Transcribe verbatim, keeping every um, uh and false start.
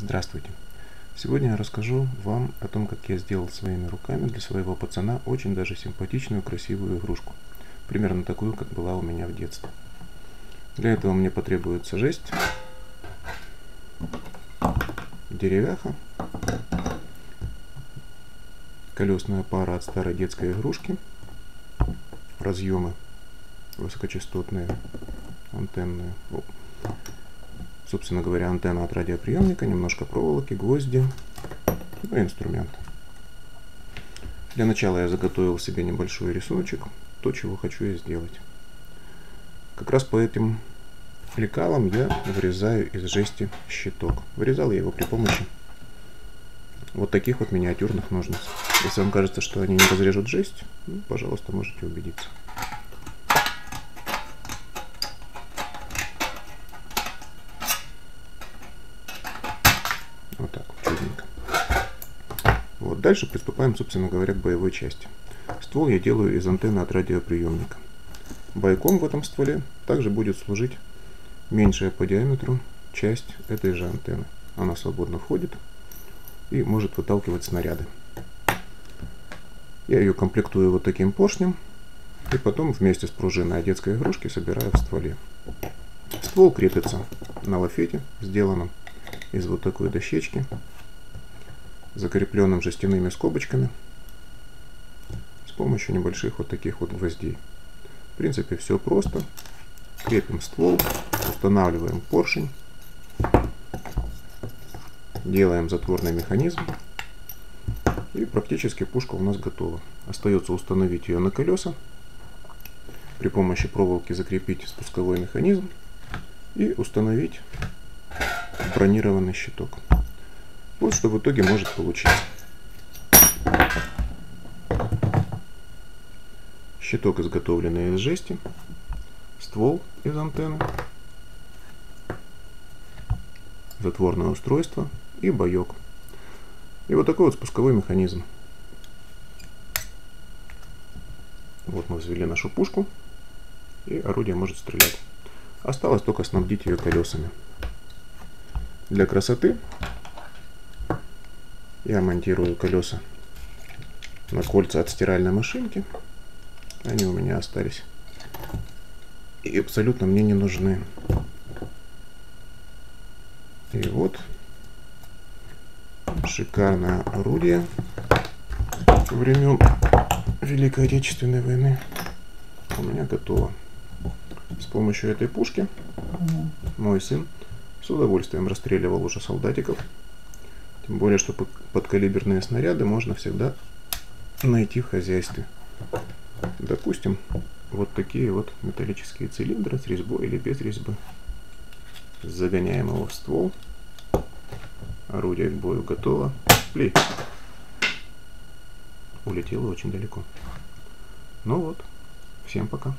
Здравствуйте! Сегодня я расскажу вам о том, как я сделал своими руками для своего пацана очень даже симпатичную красивую игрушку. Примерно такую, как была у меня в детстве. Для этого мне потребуется жесть, деревяха, колесная пара от старой детской игрушки, разъемы высокочастотные, антенные. Собственно говоря, антенна от радиоприемника, немножко проволоки, гвозди, ну и инструмент. Для начала я заготовил себе небольшой рисуночек, то, чего хочу я сделать. Как раз по этим лекалам я вырезаю из жести щиток. Вырезал я его при помощи вот таких вот миниатюрных ножниц. Если вам кажется, что они не разрежут жесть, ну, пожалуйста, можете убедиться. Вот так, чудненько. Вот, дальше приступаем, собственно говоря, к боевой части. Ствол я делаю из антенны от радиоприемника. Бойком в этом стволе также будет служить меньшая по диаметру часть этой же антенны. Она свободно входит и может выталкивать снаряды. Я ее комплектую вот таким поршнем и потом вместе с пружиной от детской игрушки собираю в стволе. Ствол крепится на лафете, сделанном из вот такой дощечки, закрепленным жестяными скобочками с помощью небольших вот таких вот гвоздей. В принципе, все просто. Крепим ствол, устанавливаем поршень, делаем затворный механизм, и практически пушка у нас готова. Остается установить ее на колеса, при помощи проволоки закрепить спусковой механизм и установить бронированный щиток. Вот что в итоге может получиться. Щиток, изготовленный из жести, ствол из антенны, затворное устройство и боек. И вот такой вот спусковой механизм. Вот мы взвели нашу пушку, и орудие может стрелять. Осталось только снабдить ее колесами. Для красоты я монтирую колеса на кольца от стиральной машинки. Они у меня остались и абсолютно мне не нужны. И вот шикарное орудие времен Великой Отечественной войны у меня готово. С помощью этой пушки мой сын с удовольствием расстреливал уже солдатиков. Тем более, что подкалиберные снаряды можно всегда найти в хозяйстве. Допустим, вот такие вот металлические цилиндры с резьбой или без резьбы. Загоняем его в ствол. Орудие к бою готово. Плей. Улетело очень далеко. Ну вот. Всем пока.